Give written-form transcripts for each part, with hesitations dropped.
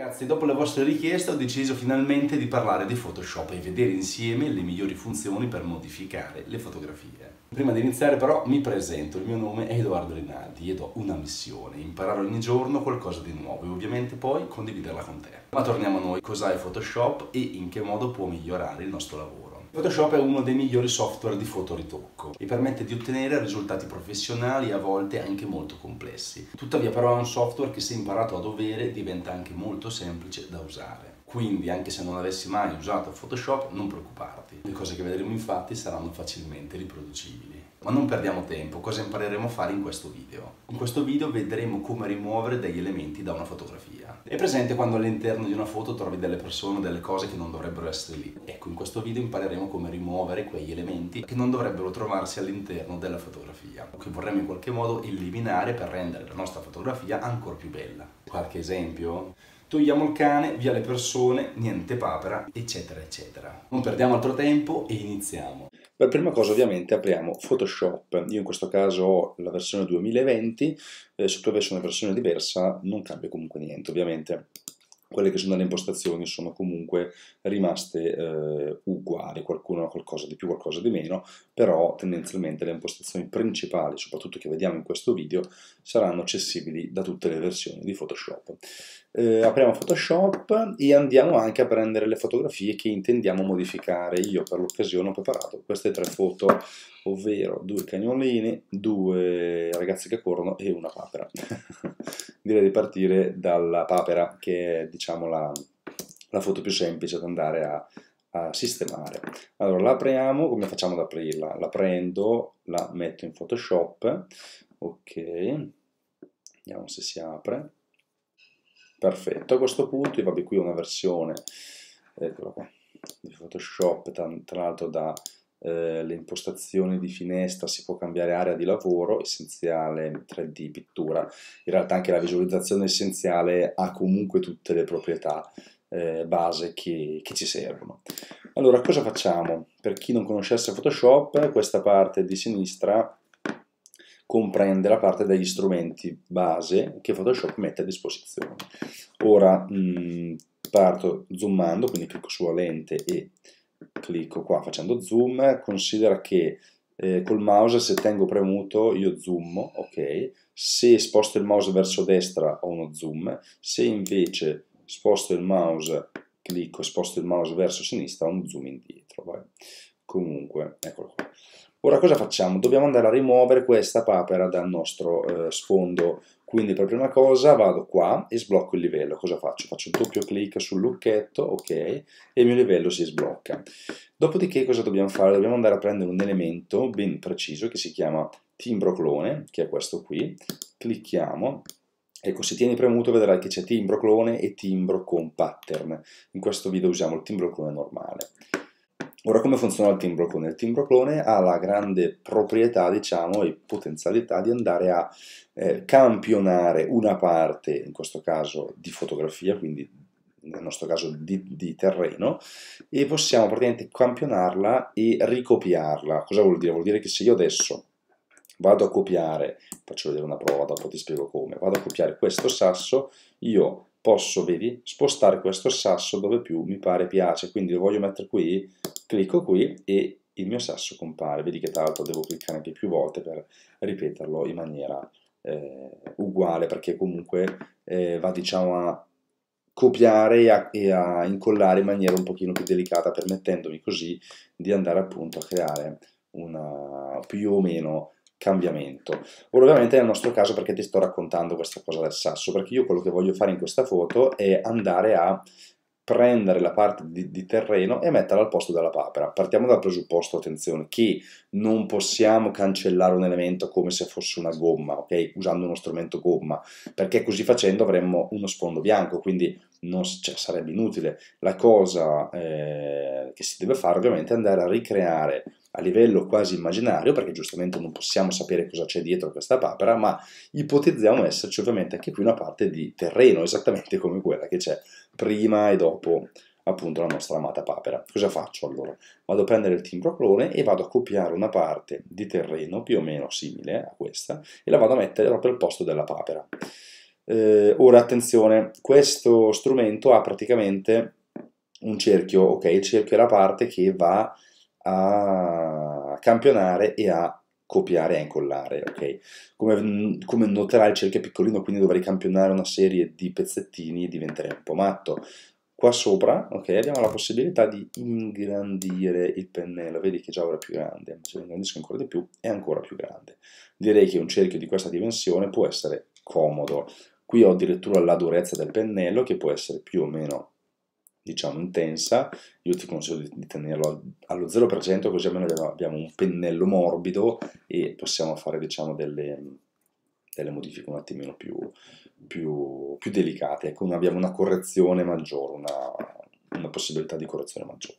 Ragazzi, dopo le vostre richieste ho deciso finalmente di parlare di Photoshop e vedere insieme le migliori funzioni per modificare le fotografie. Prima di iniziare però mi presento, il mio nome è Edoardo Rinaldi ed ho una missione, imparare ogni giorno qualcosa di nuovo e ovviamente poi condividerla con te. Ma torniamo a noi, cos'è Photoshop e in che modo può migliorare il nostro lavoro? Photoshop è uno dei migliori software di fotoritocco e permette di ottenere risultati professionali e a volte anche molto complessi. Tuttavia però è un software che se imparato a dovere diventa anche molto semplice da usare. Quindi anche se non avessi mai usato Photoshop non preoccuparti, le cose che vedremo infatti saranno facilmente riproducibili. Ma non perdiamo tempo, cosa impareremo a fare in questo video? In questo video vedremo come rimuovere degli elementi da una fotografia. È presente quando all'interno di una foto trovi delle persone o delle cose che non dovrebbero essere lì. Ecco, in questo video impareremo come rimuovere quegli elementi che non dovrebbero trovarsi all'interno della fotografia, o che vorremmo in qualche modo eliminare per rendere la nostra fotografia ancora più bella. Qualche esempio? Togliamo il cane, via le persone, niente papera, eccetera, eccetera. Non perdiamo altro tempo e iniziamo. Per prima cosa ovviamente apriamo Photoshop, io in questo caso ho la versione 2020, se tu avessi una versione diversa non cambia comunque niente, ovviamente quelle che sono le impostazioni sono comunque rimaste uguali, qualcuno ha qualcosa di più, qualcosa di meno, però tendenzialmente le impostazioni principali, soprattutto che vediamo in questo video, saranno accessibili da tutte le versioni di Photoshop. Apriamo Photoshop e andiamo anche a prendere le fotografie che intendiamo modificare. Io per l'occasione ho preparato queste tre foto, ovvero due cagnolini, due ragazzi che corrono e una papera. Direi di partire dalla papera, che è diciamo la foto più semplice da andare a sistemare. Allora la apriamo, come facciamo ad aprirla? La prendo, la metto in Photoshop, ok, vediamo se si apre. Perfetto, a questo punto, vabbè, qui ho una versione, eccola qua, di Photoshop, tra l'altro le impostazioni di finestra si può cambiare area di lavoro, essenziale, 3D, pittura. In realtà anche la visualizzazione essenziale ha comunque tutte le proprietà base che ci servono. Allora, cosa facciamo? Per chi non conoscesse Photoshop, questa parte di sinistra comprende la parte degli strumenti base che Photoshop mette a disposizione. Ora parto zoomando, quindi clicco sulla lente e clicco qua facendo zoom. Considera che col mouse, se tengo premuto, io zoomo, ok? Se sposto il mouse verso destra ho uno zoom, se invece sposto il mouse, clicco e sposto il mouse verso sinistra ho un zoom indietro. Vai. Comunque, eccolo qua. Ora cosa facciamo? Dobbiamo andare a rimuovere questa papera dal nostro sfondo, quindi per prima cosa vado qua e sblocco il livello. Cosa faccio? Faccio un doppio clic sul lucchetto, ok, e il mio livello si sblocca. Dopodiché cosa dobbiamo fare? Dobbiamo andare a prendere un elemento ben preciso che si chiama timbro clone, che è questo qui, clicchiamo. Ecco, se tieni premuto vedrai che c'è timbro clone e timbro con pattern. In questo video usiamo il timbro clone normale. Ora, come funziona il timbro clone? Il timbro clone ha la grande proprietà, diciamo, e potenzialità di andare a campionare una parte, in questo caso di fotografia, quindi nel nostro caso di terreno, e possiamo praticamente campionarla e ricopiarla. Cosa vuol dire? Vuol dire che se io adesso vado a copiare, faccio vedere una prova, dopo ti spiego come, vado a copiare questo sasso, io posso, vedi, spostare questo sasso dove più mi pare piace, quindi lo voglio mettere qui, clicco qui e il mio sasso compare. Vedi che tra l'altro devo cliccare anche più volte per ripeterlo in maniera uguale, perché comunque va, diciamo, a copiare e a incollare in maniera un pochino più delicata, permettendomi così di andare appunto a creare una più o meno cambiamento. Ora ovviamente nel nostro caso, perché ti sto raccontando questa cosa del sasso, perché io quello che voglio fare in questa foto è andare a prendere la parte di terreno e metterla al posto della papera. Partiamo dal presupposto, attenzione, che non possiamo cancellare un elemento come se fosse una gomma, ok? Usando uno strumento gomma, perché così facendo avremmo uno sfondo bianco, quindi non, cioè, sarebbe inutile. La cosa che si deve fare ovviamente è andare a ricreare a livello quasi immaginario, perché giustamente non possiamo sapere cosa c'è dietro questa papera, ma ipotizziamo esserci ovviamente anche qui una parte di terreno, esattamente come quella che c'è prima e dopo appunto la nostra amata papera. Cosa faccio allora? Vado a prendere il timbro clone e vado a copiare una parte di terreno più o meno simile a questa e la vado a mettere proprio al posto della papera. Ora attenzione, questo strumento ha praticamente un cerchio, ok? Il cerchio è la parte che va a campionare e a copiare e incollare, ok? Come noterà il cerchio è piccolino, quindi dovrei campionare una serie di pezzettini e diventerei un po' matto. Qua sopra, ok, abbiamo la possibilità di ingrandire il pennello, vedi che già ora è più grande, se lo ingrandisco ancora di più è ancora più grande. Direi che un cerchio di questa dimensione può essere comodo. Qui ho addirittura la durezza del pennello che può essere più o meno, diciamo, intensa. Io ti consiglio di tenerlo allo 0% così almeno abbiamo un pennello morbido e possiamo fare, diciamo, delle modifiche un attimino più delicate, ecco, abbiamo una correzione maggiore, una possibilità di correzione maggiore.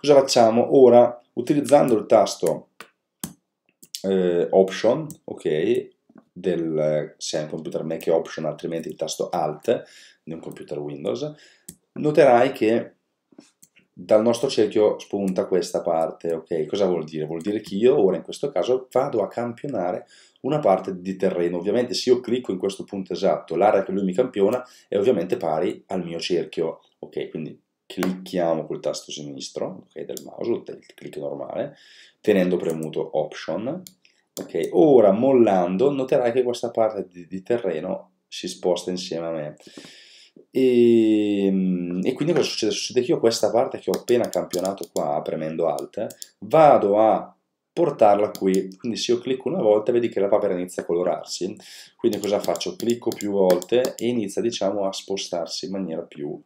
Cosa facciamo? Ora, utilizzando il tasto Option, ok, se è un computer Mac è Option, altrimenti il tasto Alt di un computer Windows, noterai che dal nostro cerchio spunta questa parte, ok? Cosa vuol dire? Vuol dire che io ora in questo caso vado a campionare una parte di terreno. Ovviamente se io clicco in questo punto esatto, l'area che lui mi campiona è ovviamente pari al mio cerchio, ok? Quindi clicchiamo col tasto sinistro, ok, del mouse, il clic normale, tenendo premuto Option, ok? Ora mollando noterai che questa parte di terreno si sposta insieme a me. E quindi cosa succede? Succede che io questa parte che ho appena campionato qua, premendo Alt, vado a portarla qui, quindi se io clicco una volta vedi che la papera inizia a colorarsi, quindi cosa faccio? Clicco più volte e inizia, diciamo, a spostarsi in maniera più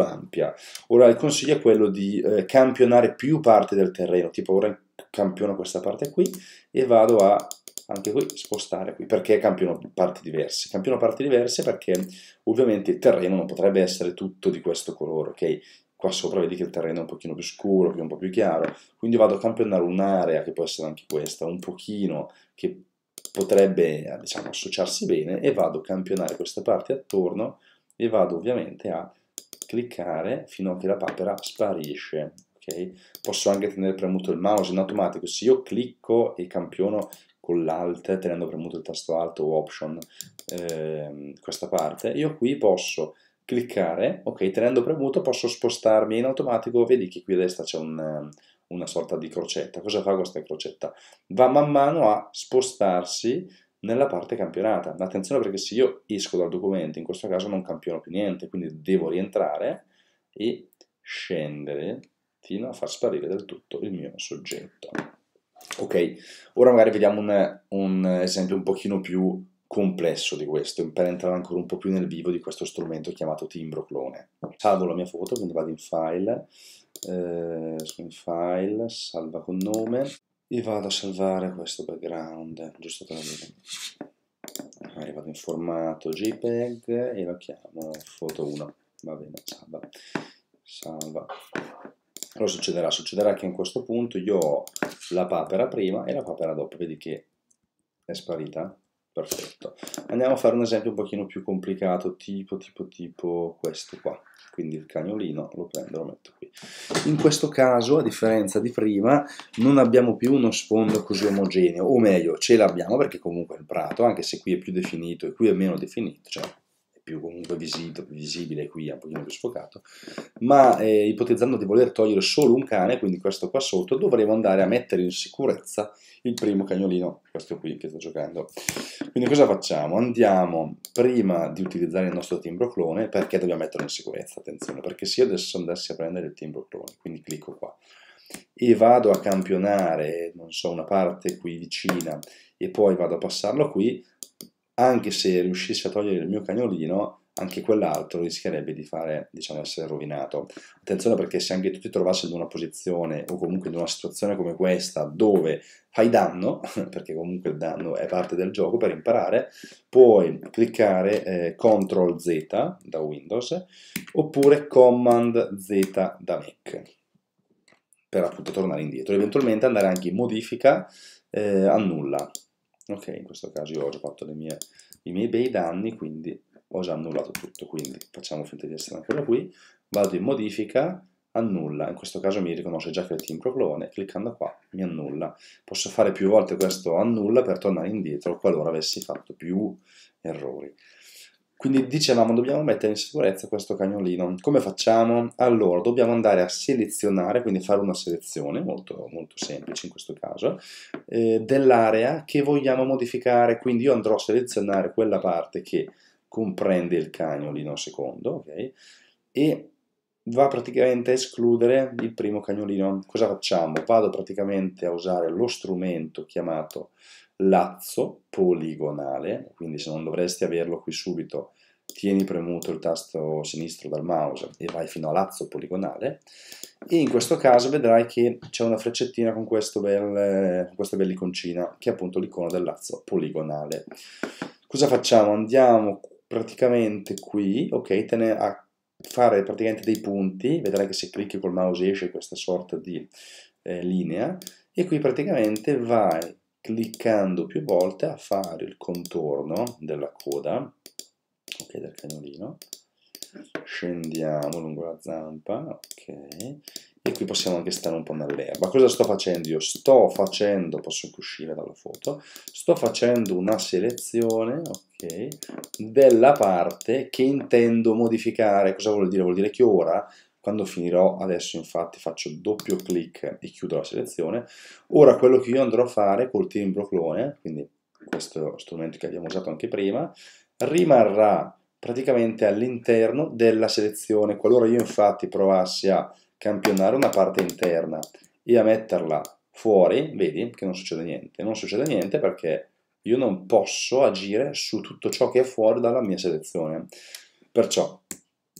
ampia. Ora il consiglio è quello di campionare più parti del terreno, tipo ora campiono questa parte qui e vado a anche qui spostare qui, perché campiono parti diverse. Campiono parti diverse perché ovviamente il terreno non potrebbe essere tutto di questo colore, ok? Qua sopra vedi che il terreno è un pochino più scuro, che è un po' più chiaro, quindi vado a campionare un'area che può essere anche questa, un pochino che potrebbe, diciamo, associarsi bene, e vado a campionare queste parti attorno e vado ovviamente a cliccare fino a che la papera sparisce, okay? Posso anche tenere premuto il mouse in automatico, se io clicco e campiono con l'Alt, tenendo premuto il tasto Alt o Option, questa parte, io qui posso cliccare, ok, tenendo premuto posso spostarmi in automatico, vedi che qui a destra c'è una sorta di crocetta. Cosa fa questa crocetta? Va man mano a spostarsi nella parte campionata. Attenzione, perché se io esco dal documento, in questo caso non campiono più niente, quindi devo rientrare e scendere fino a far sparire del tutto il mio soggetto. Ok, ora magari vediamo un esempio un pochino più complesso di questo, per entrare ancora un po' più nel vivo di questo strumento chiamato timbro clone. Salvo la mia foto, quindi vado in file, salva con nome, e vado a salvare questo background, giusto per vedere. Magari vado in formato JPEG e lo chiamo foto 1, va bene, salva, salva. Allora succederà che in questo punto io ho la papera prima e la papera dopo, vedi che è sparita. Perfetto, andiamo a fare un esempio un pochino più complicato, tipo questo qua, quindi il cagnolino lo prendo e lo metto qui. In questo caso, a differenza di prima, non abbiamo più uno sfondo così omogeneo, o meglio, ce l'abbiamo perché comunque è il prato, anche se qui è più definito e qui è meno definito, cioè è più comunque visibile, qui è un pochino più sfocato, ma ipotizzando di voler togliere solo un cane, quindi questo qua sotto, dovremo andare a mettere in sicurezza il primo cagnolino, questo qui che sto giocando. Quindi cosa facciamo? Andiamo, prima di utilizzare il nostro timbro clone, perché dobbiamo metterlo in sicurezza, attenzione, perché se io adesso andassi a prendere il timbro clone, quindi clicco qua, e vado a campionare, non so, una parte qui vicina, e poi vado a passarlo qui, anche se riuscissi a togliere il mio cagnolino, anche quell'altro rischierebbe di fare, diciamo, essere rovinato. Attenzione, perché se anche tu ti trovassi in una posizione o comunque in una situazione come questa dove fai danno, perché comunque il danno è parte del gioco per imparare, puoi cliccare Ctrl Z da Windows oppure Command Z da Mac per appunto tornare indietro, eventualmente andare anche in modifica, annulla, ok? In questo caso io ho già fatto i miei bei danni, quindi ho già annullato tutto, quindi facciamo finta di essere ancora qui, vado in modifica, annulla, in questo caso mi riconosce già che è il timbro clone, cliccando qua mi annulla. Posso fare più volte questo annulla per tornare indietro qualora avessi fatto più errori. Quindi dicevamo, dobbiamo mettere in sicurezza questo cagnolino. Come facciamo? Allora, dobbiamo andare a selezionare, quindi fare una selezione, molto semplice in questo caso, dell'area che vogliamo modificare. Quindi io andrò a selezionare quella parte che comprende il cagnolino secondo, ok? E va praticamente a escludere il primo cagnolino. Cosa facciamo? Vado praticamente a usare lo strumento chiamato lazzo poligonale, quindi se non dovresti averlo qui subito, tieni premuto il tasto sinistro del mouse e vai fino a lazzo poligonale, e in questo caso vedrai che c'è una freccettina con questa bella iconcina che è appunto l'icona del lazzo poligonale. Cosa facciamo? Andiamo praticamente qui, ok, te ne a fare praticamente dei punti, vedrai che se clicchi col mouse esce questa sorta di linea, e qui praticamente vai cliccando più volte a fare il contorno della coda, ok, del cagnolino, scendiamo lungo la zampa, ok, e qui possiamo anche stare un po' nell'erba. Cosa sto facendo io? Sto facendo, posso anche uscire dalla foto, sto facendo una selezione, ok, della parte che intendo modificare. Cosa vuol dire? Vuol dire che ora, quando finirò, adesso infatti faccio doppio clic e chiudo la selezione. Ora quello che io andrò a fare col timbro clone, quindi questo strumento che abbiamo usato anche prima, rimarrà praticamente all'interno della selezione. Qualora io infatti provassi a campionare una parte interna e a metterla fuori, vedi che non succede niente. Non succede niente perché io non posso agire su tutto ciò che è fuori dalla mia selezione. Perciò,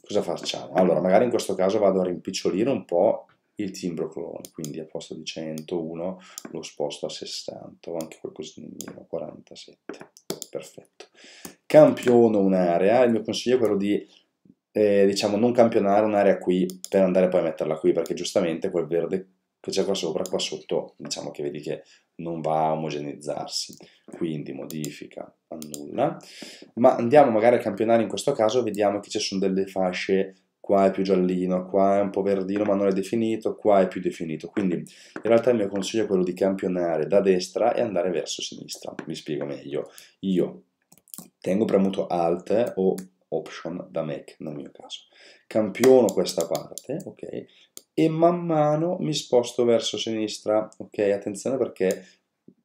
cosa facciamo? Allora, magari in questo caso vado a rimpicciolire un po' il timbro clone, quindi a posto di 101 lo sposto a 60, o anche qualcosina, 47, perfetto. Campiono un'area, il mio consiglio è quello di, diciamo, non campionare un'area qui per andare poi a metterla qui, perché giustamente quel verde che c'è qua sopra, qua sotto, diciamo che vedi che non va a omogeneizzarsi, quindi modifica, annulla, ma andiamo magari a campionare in questo caso, vediamo che ci sono delle fasce, qua è più giallino, qua è un po' verdino ma non è definito, qua è più definito, quindi in realtà il mio consiglio è quello di campionare da destra e andare verso sinistra. Mi spiego meglio, io tengo premuto Alt o Option da Mac nel mio caso, campiono questa parte, ok, e man mano mi sposto verso sinistra, ok, attenzione perché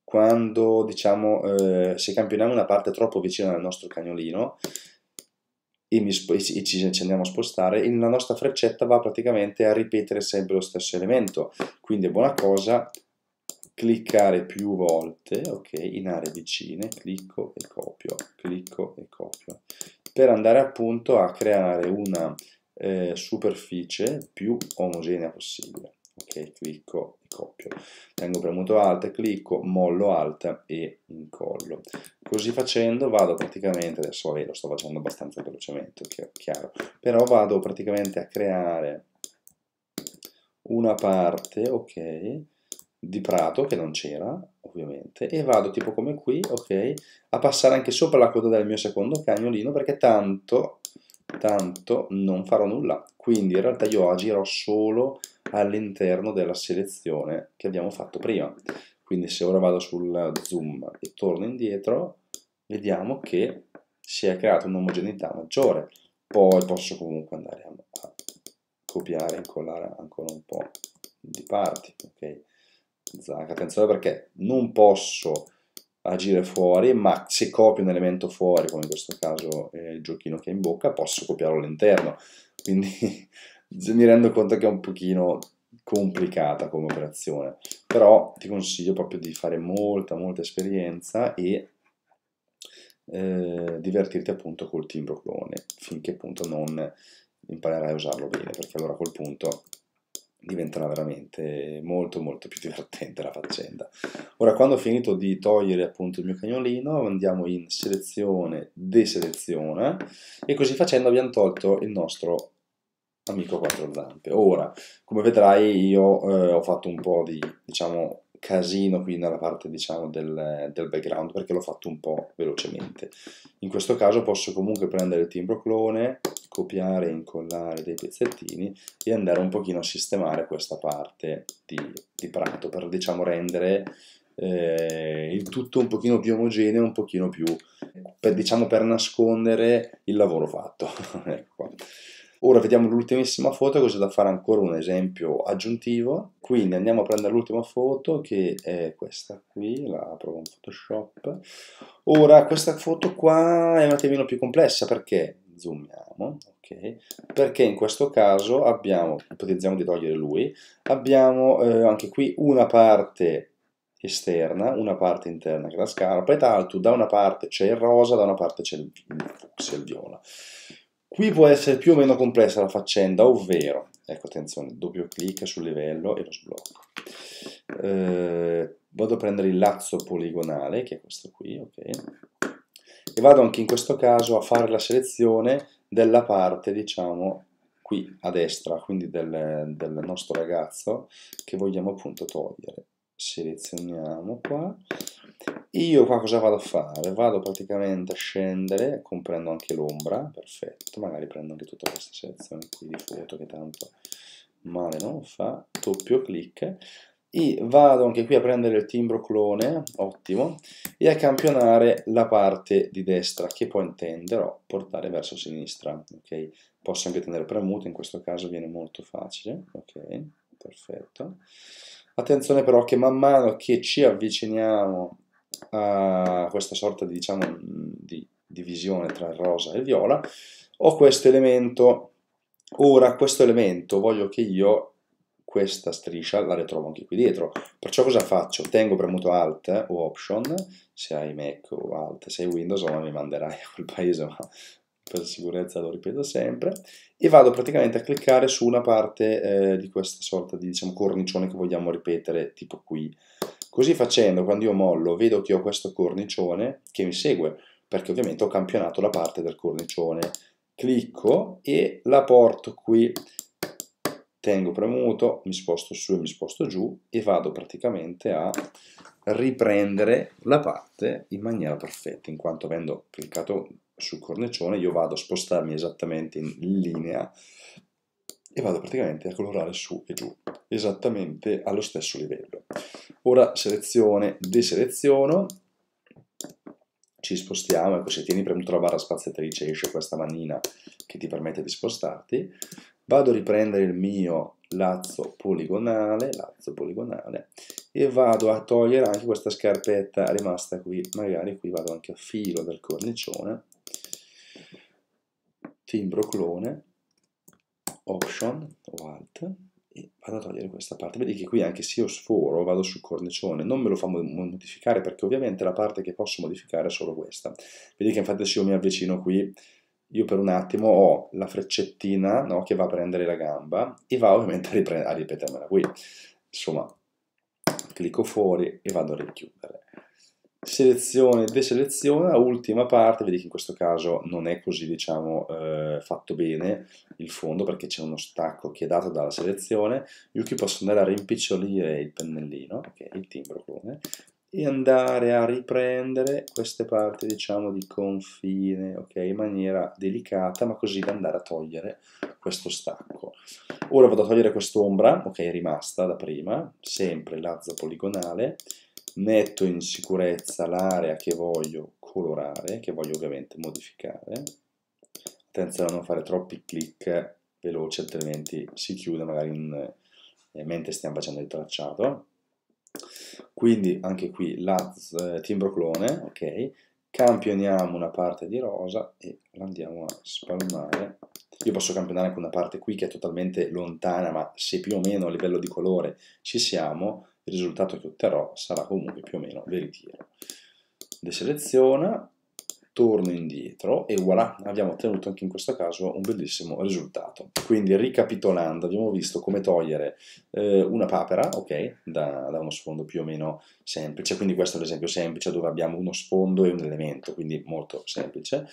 quando, diciamo, se campioniamo una parte troppo vicina al nostro cagnolino e ci andiamo a spostare, la nostra freccetta va praticamente a ripetere sempre lo stesso elemento, quindi è buona cosa cliccare più volte, ok, in aree vicine, clicco e copio, per andare appunto a creare una superficie più omogenea possibile, ok, clicco e copio, tengo premuto Alt, clicco, mollo Alt e incollo. Così facendo vado praticamente, adesso vabbè, lo sto facendo abbastanza velocemente, chiaro, però vado praticamente a creare una parte, ok, di prato che non c'era ovviamente, e vado tipo come qui, ok, a passare anche sopra la coda del mio secondo cagnolino, perché tanto non farò nulla, quindi in realtà io agirò solo all'interno della selezione che abbiamo fatto prima. Quindi se ora vado sul zoom e torno indietro, vediamo che si è creata un'omogeneità maggiore. Poi posso comunque andare a copiare e incollare ancora un po' di parti, ok? Zac, attenzione perché non posso agire fuori, ma se copio un elemento fuori, come in questo caso il giochino che è in bocca, posso copiarlo all'interno, quindi mi rendo conto che è un pochino complicata come operazione, però ti consiglio proprio di fare molta esperienza e divertirti appunto col timbro clone, finché appunto non imparerai a usarlo bene, perché allora a quel punto diventerà veramente molto più divertente la faccenda. Ora, quando ho finito di togliere appunto il mio cagnolino, andiamo in selezione, deseleziona, e così facendo abbiamo tolto il nostro amico quattro zampe. Ora, come vedrai, io ho fatto un po' di, diciamo, casino qui nella parte, diciamo, del background, perché l'ho fatto un po' velocemente. In questo caso posso comunque prendere il timbro clone, copiare e incollare dei pezzettini e andare un pochino a sistemare questa parte di prato per, diciamo, rendere il tutto un pochino più omogeneo, un pochino più, diciamo, per nascondere il lavoro fatto. Ecco qua. Ora vediamo l'ultimissima foto, così da fare ancora un esempio aggiuntivo. Quindi andiamo a prendere l'ultima foto, che è questa qui, la apro con Photoshop. Ora questa foto qua è un attimino più complessa, perché zoomiamo, ok? Perché in questo caso abbiamo, ipotizziamo di togliere lui, abbiamo anche qui una parte esterna, una parte interna che è la scarpa, e tra l'altro da una parte c'è il rosa, da una parte c'è il fucsia, il viola. Qui può essere più o meno complessa la faccenda, ovvero, ecco, attenzione, doppio clic sul livello e lo sblocco. Vado a prendere il lazzo poligonale, che è questo qui, ok? E vado anche in questo caso a fare la selezione della parte, diciamo, qui a destra, quindi del nostro ragazzo, che vogliamo appunto togliere. Selezioniamo qua. Io qua cosa vado a fare? Vado praticamente a scendere, comprendo anche l'ombra, perfetto, magari prendo anche tutta questa selezione qui di foto che tanto male non fa, doppio clic, e vado anche qui a prendere il timbro clone, ottimo, e a campionare la parte di destra che poi intenderò portare verso sinistra, ok? Posso anche tenere premuto, in questo caso viene molto facile, ok? Perfetto. Attenzione però che man mano che ci avviciniamo a questa sorta di, diciamo, di divisione tra il rosa e il viola, ho questo elemento. Ora questo elemento voglio che io questa striscia la ritrovo anche qui dietro, perciò cosa faccio? Tengo premuto Alt o Option, se hai Mac o Alt, se hai Windows non mi manderai a quel paese, ma per sicurezza lo ripeto sempre, e vado praticamente a cliccare su una parte di questa sorta di, diciamo, cornicione che vogliamo ripetere, tipo qui. Così facendo, quando io mollo, vedo che ho questo cornicione che mi segue, perché ovviamente ho campionato la parte del cornicione. Clicco e la porto qui, tengo premuto, mi sposto su e mi sposto giù e vado praticamente a riprendere la parte in maniera perfetta, in quanto avendo cliccato sul cornicione io vado a spostarmi esattamente in linea e vado praticamente a colorare su e giù, esattamente allo stesso livello. Ora selezione, deseleziono, ci spostiamo, ecco, se tieni premuto la barra spaziatrice esce questa manina che ti permette di spostarti, vado a riprendere il mio lazzo poligonale, e vado a togliere anche questa scarpetta rimasta qui, magari qui vado anche a filo del cornicione, timbro clone, Option o Alt, e vado a togliere questa parte. Vedi che qui anche se io sforo vado sul cornicione, non me lo fa modificare, perché ovviamente la parte che posso modificare è solo questa. Vedi che infatti se io mi avvicino qui, io per un attimo ho la freccettina, no, che va a prendere la gamba e va ovviamente a ripetermela qui. Insomma, clicco fuori e vado a richiudere. Selezione, deseleziona, ultima parte, vedi che in questo caso non è così, diciamo, fatto bene il fondo, perché c'è uno stacco che è dato dalla selezione. Io qui posso andare a rimpicciolire il pennellino, okay, il timbro clone, e andare a riprendere queste parti, diciamo, di confine, ok, in maniera delicata, ma così da andare a togliere questo stacco. Ora vado a togliere quest'ombra, ok, rimasta da prima, sempre lazzo poligonale, metto in sicurezza l'area che voglio colorare, che voglio ovviamente modificare. Attenzione a non fare troppi clic veloci, altrimenti si chiude magari mentre stiamo facendo il tracciato. Quindi anche qui timbro clone, ok, campioniamo una parte di rosa e la andiamo a spalmare. Io posso campionare anche una parte qui che è totalmente lontana, ma se più o meno a livello di colore ci siamo, il risultato che otterrò sarà comunque più o meno veritiero. Deseleziona, torno indietro e voilà, abbiamo ottenuto anche in questo caso un bellissimo risultato. Quindi ricapitolando, abbiamo visto come togliere una papera, ok, da uno sfondo più o meno semplice, quindi questo è l'esempio semplice dove abbiamo uno sfondo e un elemento, quindi molto semplice,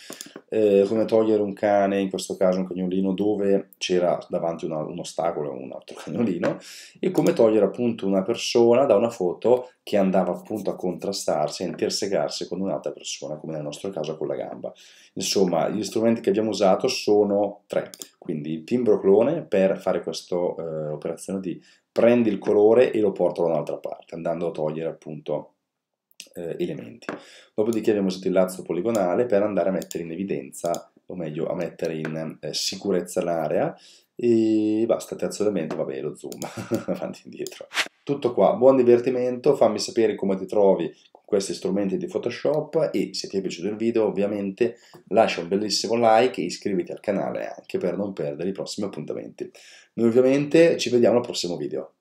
come togliere un cane, in questo caso un cagnolino, dove c'era davanti un ostacolo o un altro cagnolino, e come togliere appunto una persona da una foto che andava appunto a contrastarsi, a intersecarsi con un'altra persona, come nel nostro caso cosa con la gamba. Insomma, gli strumenti che abbiamo usato sono tre, quindi il timbro clone per fare questa operazione di prendi il colore e lo porto da un'altra parte, andando a togliere appunto elementi. Dopodiché abbiamo usato il lazzo poligonale per andare a mettere in evidenza, o meglio a mettere in sicurezza l'area, e basta. Terzo elemento, vabbè, lo zoom avanti e indietro. Tutto qua, buon divertimento, fammi sapere come ti trovi con questi strumenti di Photoshop e se ti è piaciuto il video ovviamente lascia un bellissimo like e iscriviti al canale anche per non perdere i prossimi appuntamenti. Noi ovviamente ci vediamo al prossimo video.